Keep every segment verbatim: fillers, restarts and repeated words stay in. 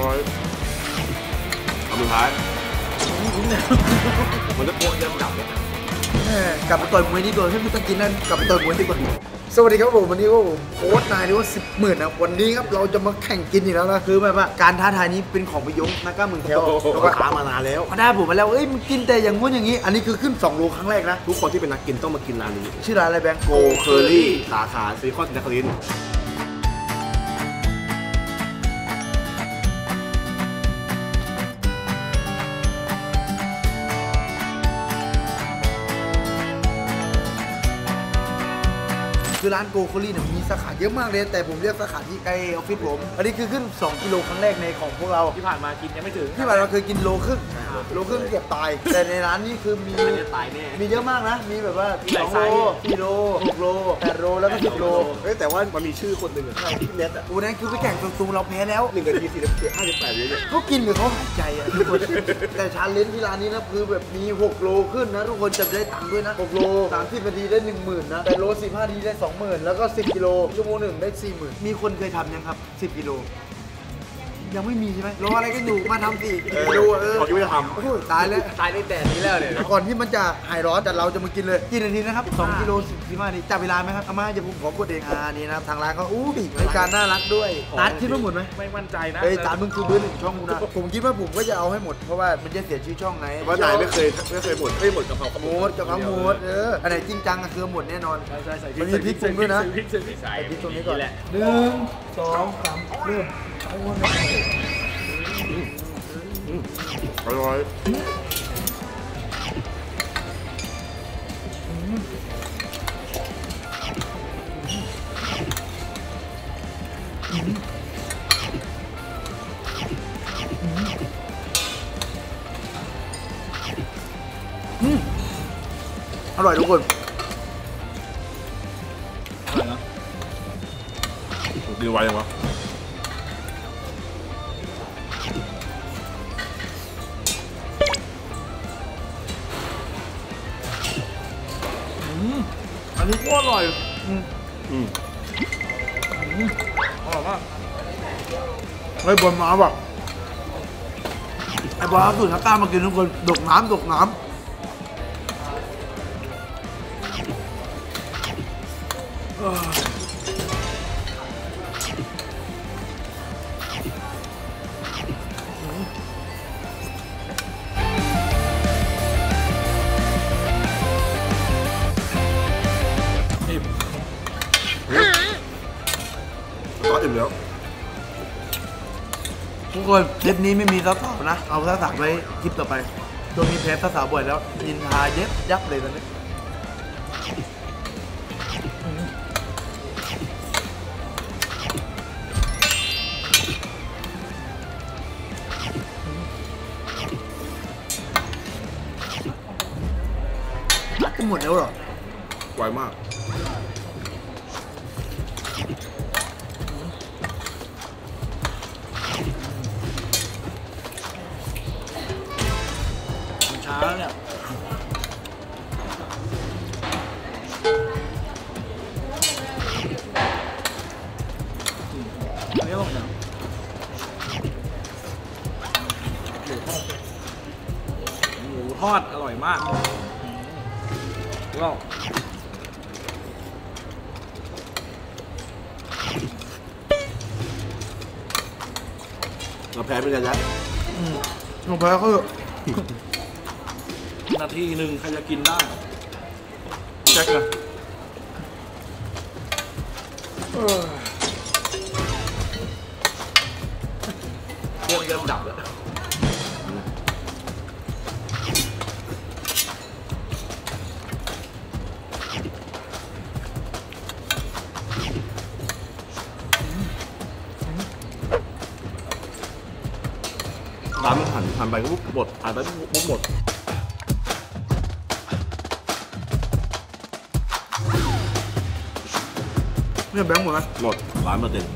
ร้อยเอามือท้ายมันจะโป๊ะเยอะจับเลยกลับไปต่อยมวยดีกว่าให้พี่ต้องกินนั่นกลับไปต่อยมวยดีกว่าสวัสดีครับผมวันนี้ก็โค้ชนายหรือว่าสิบหมื่นนะวันนี้ครับเราจะมาแข่งกินอีกแล้วนะคือแบบว่าการท้าทายนี้เป็นของประยงนะก้ามึงแถวเราก็ท้ามานานแล้วก็ได้ผมมาแล้วเอ้ยมึงกินแต่อย่างงู้นอย่างนี้อันนี้คือขึ้นสองโลครั้งแรกนะทุกคนที่เป็นนักกินต้องมากินร้านนี้ชื่อร้านอะไรแบงค์โกเคอรี่สาขาซีคอนจักรินร้านโกโคลี่เนี่ยมีสาขาเยอะมากเลยแต่ผมเลือกสาขาที่ใกล้ออฟฟิศผมอันนี้คือขึ้นสองกิโลครั้งแรกในของพวกเราที่ผ่านมากินยังไม่ถึงที่ผ่านมาเคยกินโลครึ่งโลครึ่งเกือบตายแต่ในร้านนี้คือมีมีเยอะมากนะมีแบบว่าสองโลสี่โลหกโลแปดโลแล้วก็สิบโลเฮ้แต่ว่ามันมีชื่อคนหนึ่งอะที่เน็ตอะวันนั้นคือไปแข่งซูมเราแพ้แล้วหนึ่งนาทีสี่สิบเจ็ดห้าสิบแปดวินาทีก็กินเหมือนเขาหายใจอะทุกคนแต่ชาเลนจ์ที่ร้านนี้นะคือแบบมีหกโลขึ้นนะทุกคนจะได้ตังค์ด้วยนะหกโลสามสิบนาทีได้ หนึ่งหมื่น นะแต่โลสิบห้านาทีได้สองหมื่นแล้วก็สิบกิโลชั่วโมงหนึ่งได้สี่หมื่นมีคนเคยทำยังครับสิบกิโลยังไม่มีใช่ไหมรออะไรก็อยู่มาทำสิดูเออเขาคิดว่าจะทำตายเลยตายในแต่นี้แล้วเนี่ยก่อนที่มันจะหายร้อนแต่เราจะมากินเลยกินนาทีนะครับสองกิโลสิบสิบห้านาทีจับเวลาไหมครับอาม่าจะผมขอกดเองอ่านี่นะทางร้านเขาอู้หูบริการน่ารักด้วยตัดคิดว่าหมดไหมไม่มั่นใจนะเฮ้ยตัดมึงคือเบอร์หนึ่งช่องกูนะผมคิดว่าผมก็จะเอาให้หมดเพราะว่ามันจะเสียชื่อช่องไงเพราะนายไม่เคยไม่เคยหมดไม่หมดกับเขาหมดกับเขาหมดเอออันไหนจริงจังก็คือหมดแน่นอนใส่ใส่พริกตรงนี้นะพริกตรงนี้ก่อนหนึ่งสองสามเริ่มอร่อยอร่อยทุกคนอะไรนะดีไวยังวะอันนี้ก็อร่อยอืมอืมอร่อยมากไอ้บอลมาแบบไอ้บอลสุดท้ายกล้ามากินทุกคนดกน้ำดกน้ำทุกคนคลิปนี้ไม่มีสาวๆนะเอาสาวๆไว้คลิปต่อไปโดยมีแพ้สาวๆบ่อยแล้วยินทาเย็บยับเลยตอนนี้รักกันหมดแล้วเหรอไวมากทอดอร่อยมากว้าวเราแพ้ไปแล้วนะเราแพ้เขานาทีหนึ่งใครจะกินได้แจ็คนะเริ่มเริ่มดับแล้วตามหันหันไปก็หมดหันไปก็หมดเนี่ยแบงค์หมดไหมหมดล้านเปอร์เซ็นต์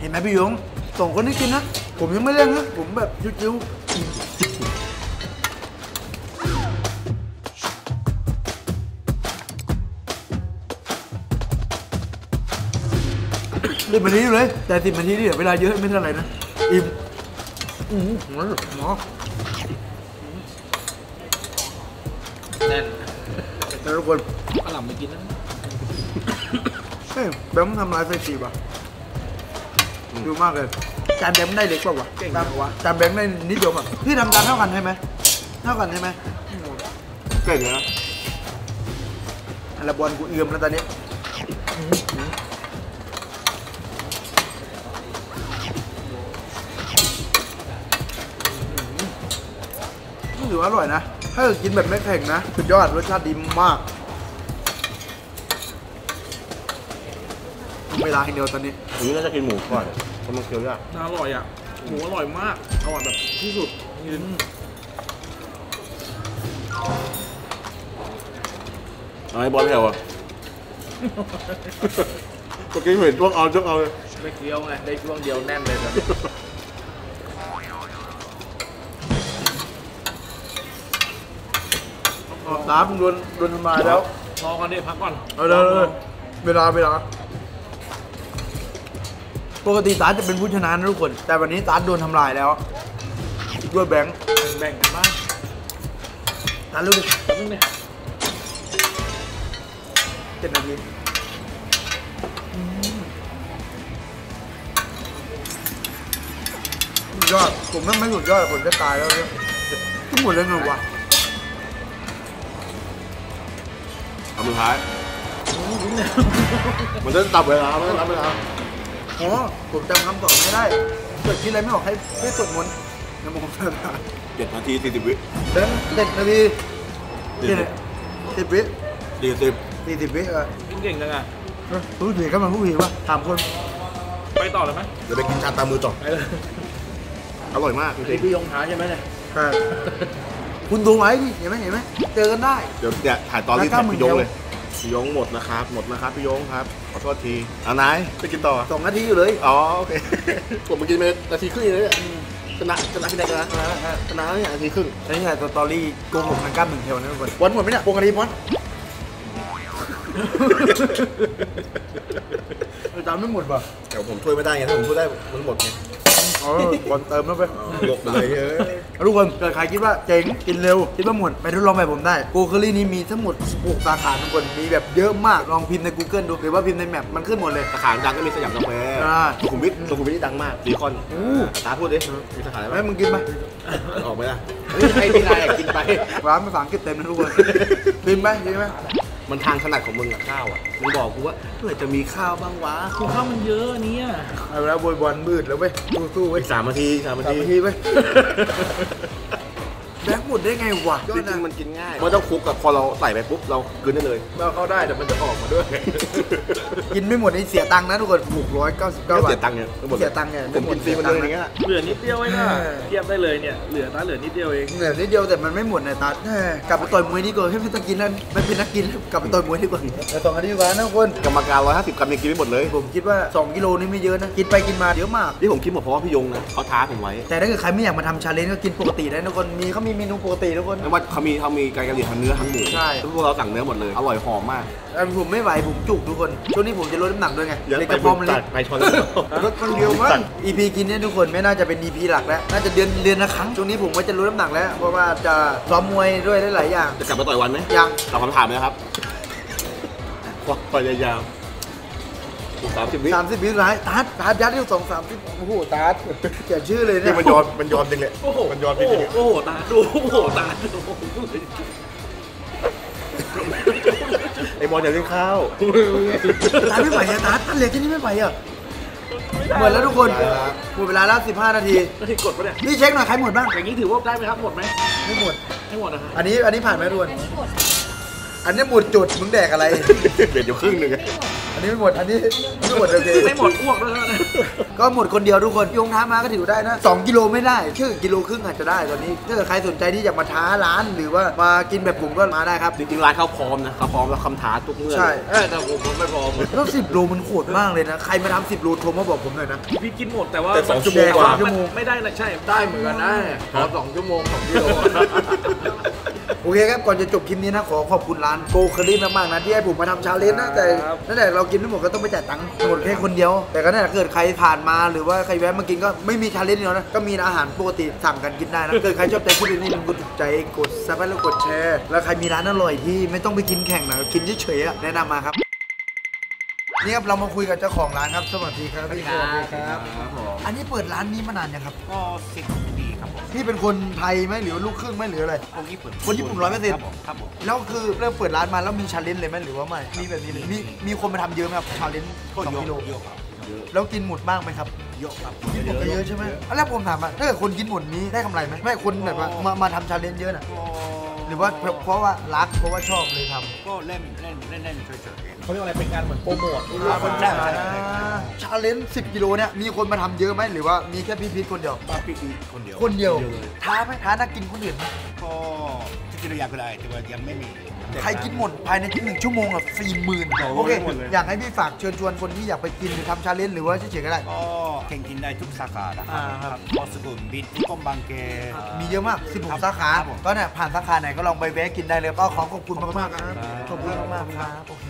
เห็นไหมพี่ยงสองคนนี้กินนะผมยังไม่เล่นนะผมแบบจิ้วๆเล่นแบบนี้อยู่เลยแต่สิบนาทีนี่เวลาเยอะไม่เท่าไหร่นะ อิ่มอืมหมอแน่นแล้วทุกคนอร่ำไปกินนะเฮ้ยแบมทำลายไฟจีบอ่ะดูมากเลยจานแบมได้เล็กกว่าวะจานวะจานแบมได้นิดเดียวอ่ะพี่ทำจานเท่ากันใช่ไหมเท่ากันใช่ไหมเก่งเลยนะอะไรบอลกูเอือมแล้วตอนนี้ถือว่าอร่อยนะถ้ากินแบบไม่แข็งนะสุดยอดรสชาติดีมากเวลาให้เดียวตอนนี้หรือน่าจะกินหมูก่อนเพราะมันเคี้ยวยากน่าอร่อยอ่ะหมูอร่อยมากอร่อยแบบที่สุดยืนไอ้บอลแถวอ่ะเมื่อกี้เห็นช่วงเอาช่วงเอาเลยไม่เคี้ยวไงได้ช่วงเดียวแน่นเลยนะน้ำโดนโดนมาแล้วรอกันดิพักก่อนเออเออเวลาเวลาปกติตาจะเป็นผู้ชนะทุกคนแต่วันนี้ตาโดนทำลายแล้วด้วยแบงค์แบ่งกันบ้างตาลุ้นลุ้นเนี่ยเจ็ดนาทียอดผมไม่สุดยอดผมจะตายแล้วเนี่ยทุกหมดเลยหนูวะทำสุดท้ายมันจะตับเวลามันจะตับเวลาโอ้ผมจำคำตอบไม่ได้เกิดคิดอะไรไม่ออกให้ให้สวดมนต์นโมตัสสะเจ็ดนาทีสี่สิบวิเดินเจ็ดนาทีสิบวิสี่สิบสี่สิบวิเออเก่งจังอ่ะรู้ดีก็มันรู้ดีวะถามคนไปต่อเลยไหมเดี๋ยวไปกินชาตามือต่ออร่อยมากคือพี่ยงท้ายใช่ไหมเนี่ยคุณดูไหมเห็นไหมเห็นไหมเจอกันได้เดี๋ยวเนี่ยถ่ายตอนที่พี่ยงเลยพี่ยงหมดนะครับหมดนะครับพี่ยงครับขอโทษทีเอาไหนไปกินต่อสองนาทีอยู่เลยอ๋อโอเคผมไปกินไปนาทีครึ่งเลยชนะชนะพี่แดงชนะชนะเนี่ยนาทีครึ่งใช่ไหมตอรี่โกงผมทางก้ามหนึ่งเทวันนั้นก่อนวันหมดไหมเนี่ยโกงกันทีพอนจำไม่หมดป่ะเดี๋ยวผมช่วยไม่ได้ไงถ้าผมช่วยได้มันหมดไงก่อนเติมแล้วไปหลบเลยทุกคนเกิดใครคิดว่าเจ๋งกินเร็วคิดว่าหมดไปทดลองไปผมได้ Google นี่มีทั้งหมดหกสาขาทุกคนมีแบบเยอะมากลองพิมพ์ใน Google ดูหรือว่าพิมพ์ในแมปมันขึ้นหมดเลยสาขาดังก็มีสยามสแควร์สุขุมวิทสุขุมวิทดังมากซีคอนตาพูดดิมีสาขาอะไรบ้างมึงกินไหมออกไหมล่ะใครมีอะไรกินไปร้านภาษาอังกฤษเต็มนะทุกคนกินไหมกินไหมมันทางขนาดของมึงกับข้าวอ่ะมึงบอกกูว่าเมื่อจะมีข้าวบ้างวะกูข้าวมันเยอะเนี่ยเอาแล้วบอยบอลมืดแล้วเว้ยสู้ๆเว้ยสามนาทีสามนาทีเว้ยแบงค์หมดได้ไงวะจริงๆมันกินง่ายมันต้องคลุกกับพอเราใส่ไปปุ๊บเรากินได้เลยเราเข้าได้แต่มันจะออกมาด้วยกินไม่หมดนี่เสียตังค์นะทุกคนหกร้อยเก้าสิบเก้าบาทเสียตังค์เนี่ยเสียตังค์เนี่ยผมกินฟรีมันเลยอย่างเงี้ยเหลือนิดเดียวเองนะเทียบได้เลยเนี่ยเหลือตาเหลือนิดเดียวเองเหลือนิดเดียวแต่มันไม่หมดนะตากลับไปต่อยมวยดีกว่าให้ไม่ต้องกินนั่นไม่เป็นนักกินกลับไปต่อยมวยดีกว่าแต่สองอันนี้วะนะทุกคนกรรมการร้อยห้าสิบกรัมยังกินไม่หมดเลยผมคิดว่าสองกิโลนี่ไม่เยอะนะกินไปกินมาเยอะมากที่ผมคิดหมดเพราะว่าพี่ยงนะเขาท้าผมไว้แต่ถ้าเกิดใครไม่อยากมาทำชาเลนจ์ก็กินปกติได้ทุกคนมีเขามีเมนูปกติทุกคนแต่ว่าเขามีเขามีไก่กะหรี่ทั้งเนื้อทั้งหมูใช่พวกเราสั่งเนื้อหมดเลยอร่อยหอมมากแต่ผมไม่ไหวผมจุกทุกคนช่วงนี้ผมจะลดน้ำหนักด้วยไงเลยกระพร้อมเลยไปชนรถคนเดียวมั้ง อี พี กินเนี่ยทุกคนไม่น่าจะเป็น อี พี หลักแล้วน่าจะเดือนเดือนละครั้งช่วงนี้ผมก็จะลดน้ำหนักแล้วเพราะว่าจะซ้อมมวยด้วยหลายอย่างจะกลับมาต่อยวันไหมยังตอบคำถามเลยครับพยายามสามสิบวิสามสิบวิร้ายตาดตาดยัดที่สองสามสิบโอ้โหตาดเขียนชื่อเลยเนี่ยมันยอดมันยอดจริงเลยโอ้โหมันยอดจริงเลยโอ้โหตาดดูโอ้โหตาดดูไอ้บอลอย่าเล่นข้าวตาไม่ไหวอะตาตาเหล็กที่นี่ไม่ไหวอะหมดแล้วทุกคนหมดเวลาแล้วสิบห้านาทีนี่กดปะเนี่ยนี่เช็คหน่อยใครหมดบ้างอย่างนี้ถือว่าได้ไหมครับหมดไหมไม่หมดไม่หมดนะครับอันนี้อันนี้ผ่านไหมทุกคนอันนี้หมดจุดมึงแดกอะไรเด็ดอยู่ครึ่งหนึ่งอันนี้ไม่หมดอันนี้ไม่หมดโอเคไม่หมดอ้วกด้วยนะก็หมดคนเดียวทุกคนยงท้ามาก็ถือได้นะสองกิโลไม่ได้แค่กิโลครึ่งอาจจะได้ตอนนี้ถ้าใครสนใจที่อยากมาท้าร้านหรือว่ามากินแบบผมก็มาได้ครับจริงๆร้านเขาพร้อมนะเขาพร้อมแล้วคำท้าทุกเมื่อใช่แต่ผมผมไม่พร้อมแล้วสิบโลมันโหดมากเลยนะใครมาทำสิบโลโทรมาบอกผมหน่อยนะพี่กินหมดแต่ว่าสองชั่วโมงกว่าไม่ได้นะใช่ได้เหมือนกันนะขอสองชั่วโมงสองกิโลโอ้ เคครับก่อนจะจบคลิปนี้นะขอขอบคุณร้านโกคาริมากๆนะที่ให้ผมมาทำชาเลนจ์นะแต่นั่นแหละเรากินทั้งหมดก็ต้องไปจ่ายตังค์หมดแค่คนเดียวแต่ก็นั่นแหละเกิดใครผ่านมาหรือว่าใครแวะมากินก็ไม่มีชาเลนจ์เดียวนะก็มีอาหารปกติสั่งกันกินได้นะเกิดใครชอบใจคลิปนี้กดถูกใจกดซับแล้วกดแชร์แล้วใครมีร้านอร่อยที่ไม่ต้องไปกินแข่งนะกินเฉยๆแนะนำมาครับนี่ครับเรามาคุยกับเจ้าของร้านครับสวัสดีครับพี่ครับสวัสดีครับอันนี้เปิดร้านนี้มานานยังครับก็สิบปีครับผมพี่เป็นคนไทยไหมหรือลูกครึ่งไหมหรืออะไรคนญี่ปุ่นคนญี่ปุ่นร้อยเปอร์เซ็นต์ครับผมแล้วคือเริ่มเปิดร้านมาแล้วมีชาเลนจ์เลยไหมหรือว่าไม่มีแบบนี้เลยมีมีคนมาทำเยอะไหมครับชาเลนจ์สองกิโลแล้วกินหมดบ้างไหมครับเยอะครับกินหมดเยอะใช่ไหมแล้วผมถามว่าถ้าเกิดคนกินหมดนี้ได้กำไรไหมไม่คนแบบว่ามามาทำชาเลนจ์เยอะน่ะหรือว่าเพราะว่ารักเพราะว่าชอบเลยทำก็เล่นเล่นเล่นเล่นเฉยๆเขาเรียกอะไรเป็นการเหมือนโปรโมทคนแรกชาเลนจ์สิบกิโลเนี่ยมีคนมาทำเยอะไหมหรือว่ามีแค่พี่พีทคนเดียวพี่พีทคนเดียวคนเดียวท้าไหมท้านักกินคนอื่นไหมก็จะกินระยะก็ได้แต่ว่ายังไม่มีใครกินหมดภายในที่หนึ่งชั่วโมงอ่ะสี่หมื่นโอเคอยากให้พี่ฝากเชิญชวนคนที่อยากไปกินหรือทำชาเลนจ์หรือว่าเฉยๆก็ได้ก็แข่งกินได้ทุกสาขานะครับพอสกุลบิดทุกกลมบางเกมีเยอะมากสิบหกสาขาก็เนี่ยผ่านสาขาไหนก็ลองไปแวะกินได้เลยก็ขอขอบคุณมากๆครับขอบคุณมากๆครับ